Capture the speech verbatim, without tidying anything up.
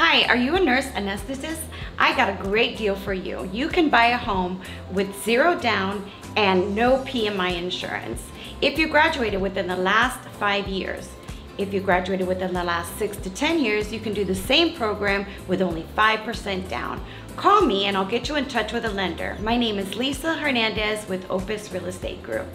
Hi, are you a nurse anesthetist? I got a great deal for you. You can buy a home with zero down and no P M I insurance if you graduated within the last five years. If you graduated within the last six to ten years, you can do the same program with only five percent down. Call me and I'll get you in touch with a lender. My name is Lisa Hernandez with Opus Real Estate Group.